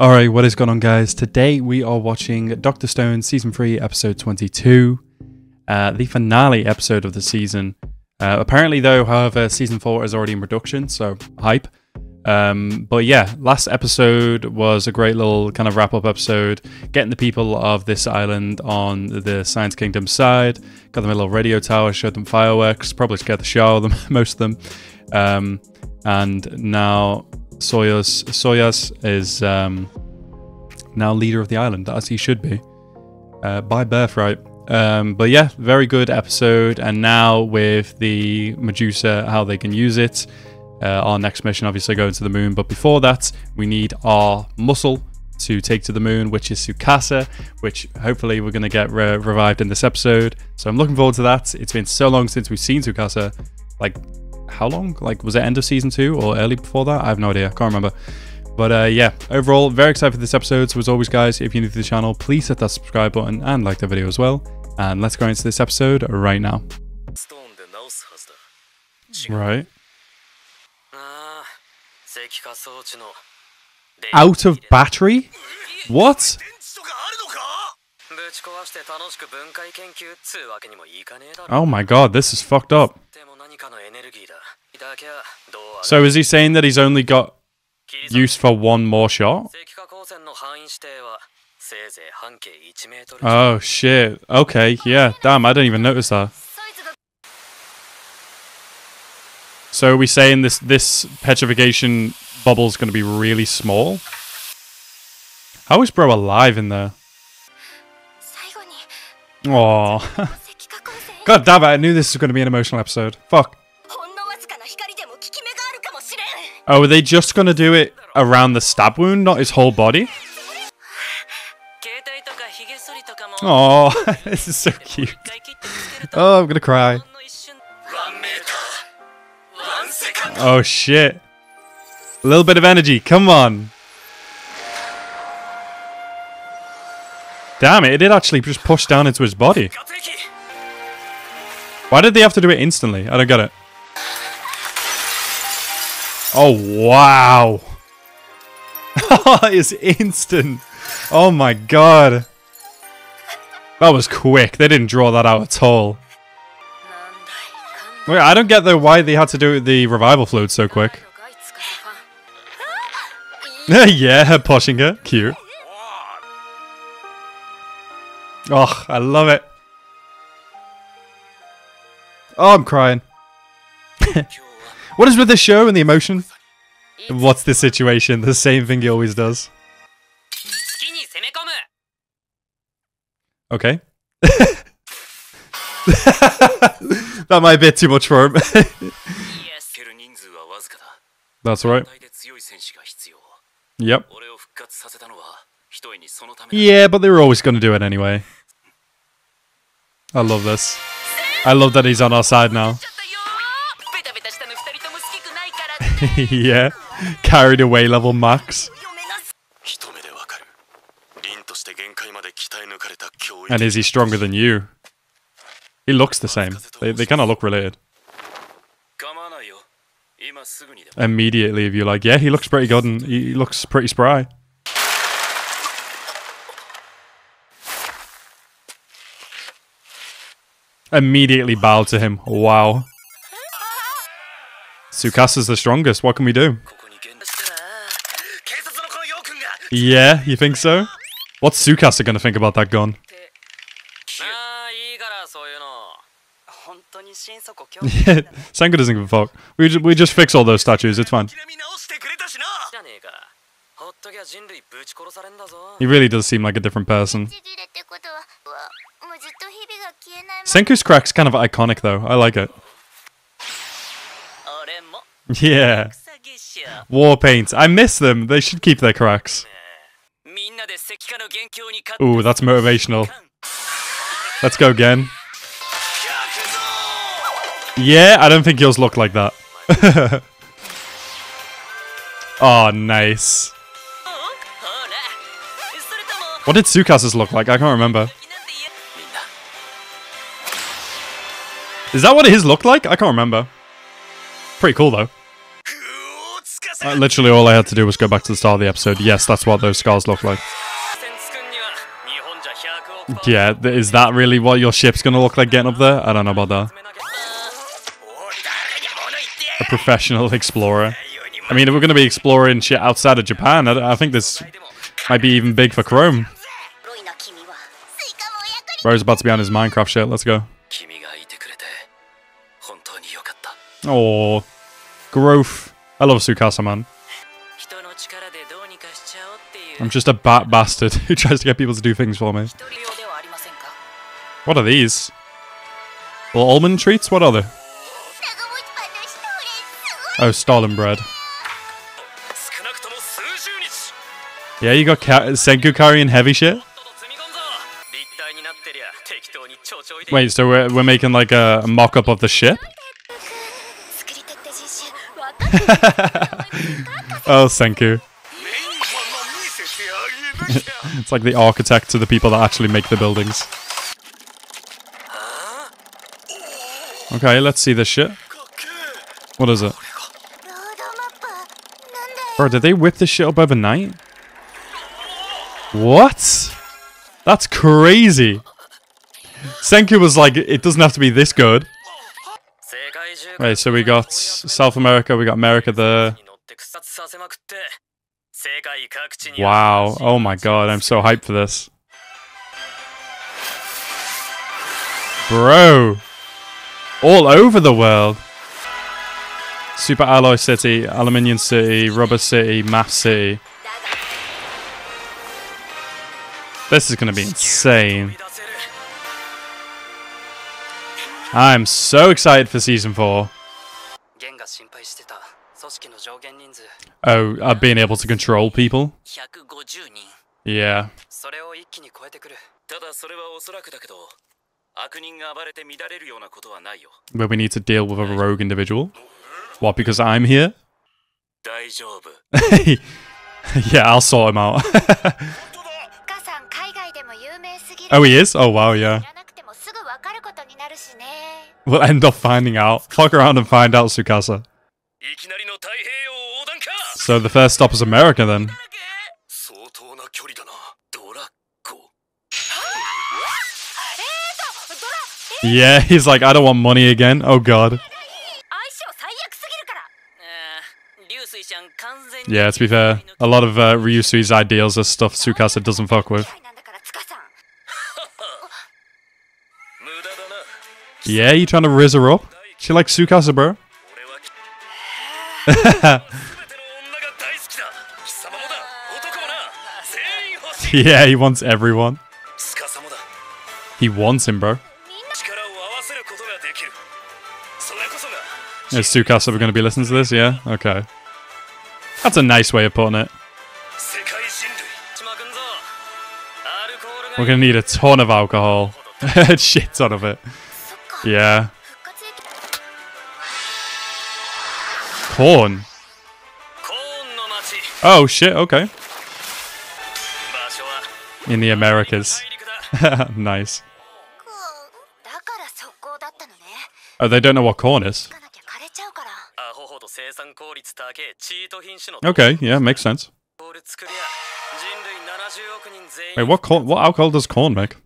Alright, what is going on, guys? Today we are watching Dr. Stone Season 3, Episode 22. The finale episode of the season. Apparently, though, however, Season 4 is already in production, so hype. But yeah, last episode was a great little kind of wrap-up episode. Getting the people of this island on the Science Kingdom side. Got them a little radio tower, showed them fireworks. Probably scared the shit out of them, most of them. And now... Soyuz is now leader of the island, as he should be, by birthright. But yeah, very good episode. And now with the Medusa, how they can use it. Our next mission, obviously, going to the moon. But before that, we need our muscle to take to the moon, which is Tsukasa, which hopefully we're going to get revived in this episode. So I'm looking forward to that. It's been so long since we've seen Tsukasa. Like... how long? Like, was it end of season 2 or early before that? I have no idea. I can't remember. But yeah, overall, very excited for this episode. So as always, guys, if you're new to the channel, please hit that subscribe button and like the video as well. And let's go into this episode right now. Right. Out of battery? What? Oh my god, this is fucked up. So is he saying that he's only got use for one more shot? Oh shit, okay, yeah, damn, I didn't even notice that. So are we saying this petrification bubble's gonna be really small? How is bro alive in there? Aww. God damn it, I knew this was going to be an emotional episode. Fuck. Oh, are they just going to do it around the stab wound, not his whole body? Aww, this is so cute. Oh, I'm going to cry. Oh, shit. A little bit of energy, come on. Damn it, it did actually just push down into his body. Why did they have to do it instantly? I don't get it. Oh, wow. It's instant. Oh my god. That was quick. They didn't draw that out at all. Wait, I don't get though why they had to do the revival fluid so quick. Yeah, her pushing her. Cute. Oh, I love it. Oh, I'm crying. What is with this show and the emotion? What's the situation? The same thing he always does. Okay. That might be a bit too much for him. That's right. Yep. Yeah, but they were always going to do it anyway. I love this. I love that he's on our side now. Yeah. Carried away level max. And is he stronger than you? He looks the same. They kind of look related. Immediately, if you're like, yeah, he looks pretty good and he looks pretty spry. Immediately bow to him. Wow. Tsukasa's the strongest. What can we do? Yeah, you think so? What's Tsukasa gonna think about that gun? Senku doesn't give a fuck. We just fix all those statues. It's fine. He really does seem like a different person. Senku's crack's kind of iconic though, I like it. Yeah. War paint, I miss them, they should keep their cracks. Ooh, that's motivational. Let's go again. Yeah, I don't think yours look like that. Oh, nice. What did Tsukasa's look like? I can't remember. Is that what his looked like? I can't remember. Pretty cool though. Literally all I had to do was go back to the start of the episode. Yes, that's what those scars look like. Yeah, is that really what your ship's gonna look like getting up there? I don't know about that. A professional explorer. I mean, if we're gonna be exploring shit outside of Japan, I think this might be even big for Chrome. Roy's about to be on his Minecraft shit, let's go. Oh, growth. I love Tsukasa, man. I'm just a bat bastard who tries to get people to do things for me. What are these? Little almond treats? What are they? Oh, stolen bread. Yeah, you got Senku carrying heavy shit? Wait, so we're making like a mock-up of the ship? Oh, Senku. It's like the architect to the people that actually make the buildings. Okay, let's see this shit. What is it? Bro, did they whip this shit up overnight? What? That's crazy. Senku was like, it doesn't have to be this good. Right, so we got South America, we got America there. Wow, oh my god, I'm so hyped for this. Bro! All over the world! Super Alloy City, Aluminium City, Rubber City, Math City. This is gonna be insane. I'm so excited for Season 4. Oh, being able to control people? Yeah. But we need to deal with a rogue individual? What, because I'm here? Yeah, I'll sort him out. Oh, he is? Oh, wow, yeah. We'll end up finding out. Fuck around and find out, Tsukasa. So the first stop is America, then. Yeah, he's like, I don't want money again. Oh, God. Yeah, to be fair, a lot of Ryusui's ideals are stuff Tsukasa doesn't fuck with. Yeah, you trying to rizz her up? She likes Tsukasa, bro. Yeah, he wants everyone. He wants him, bro. Is Tsukasa going to be listening to this? Yeah? Okay. That's a nice way of putting it. We're going to need a ton of alcohol. A shit ton of it. Yeah. Corn. Oh shit, okay. In the Americas. Nice. Oh, they don't know what corn is. Okay, yeah, makes sense. Wait, what alcohol does corn make?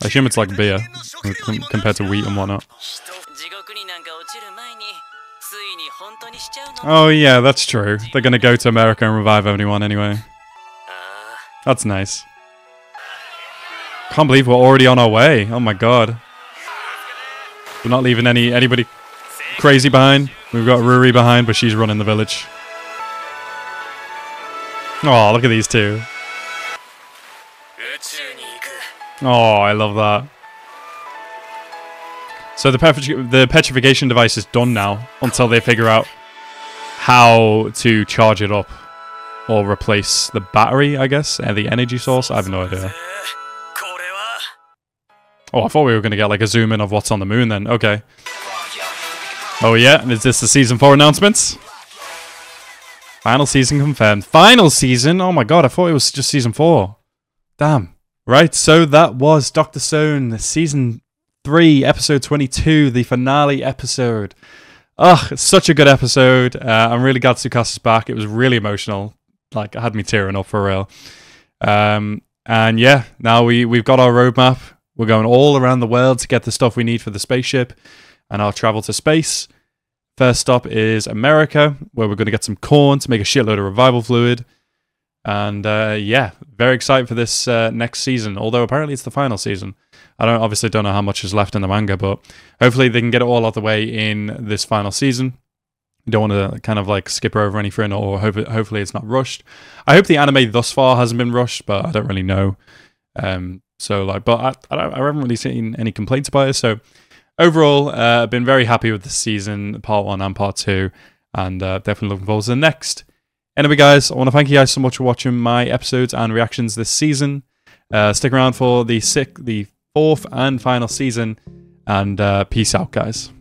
I assume it's like beer, compared to wheat and whatnot. Oh yeah, that's true. They're gonna go to America and revive everyone anyway. That's nice. Can't believe we're already on our way. Oh my god. We're not leaving anybody crazy behind. We've got Ruri behind, but she's running the village. Oh, look at these two. Oh, I love that. So the petrification device is done now, until they figure out how to charge it up. Or replace the battery, I guess, and the energy source. I have no idea. Oh, I thought we were going to get like a zoom in of what's on the moon then. Okay. Oh yeah, is this the Season 4 announcements? Final season confirmed. Final season? Oh my god, I thought it was just Season 4. Damn. Right, so that was Dr. Stone, Season 3, Episode 22, the finale episode. Oh, it's such a good episode. I'm really glad Tsukasa's back. It was really emotional. Like, it had me tearing up for real. And yeah, now we've got our roadmap. We're going all around the world to get the stuff we need for the spaceship and our travel to space. First stop is America, where we're going to get some corn to make a shitload of revival fluid. And yeah, very excited for this next season, although apparently it's the final season. I obviously don't know how much is left in the manga, but hopefully they can get it all out of the way in this final season. You don't want to kind of like skip over anything, or hopefully it's not rushed. I hope the anime thus far hasn't been rushed, but I don't really know. So like, but I haven't really seen any complaints about it. So overall, I've been very happy with the season, part 1 and part 2, and definitely looking forward to the next. Anyway, guys, I want to thank you guys so much for watching my episodes and reactions this season. Stick around for the 4th and final season, and peace out, guys.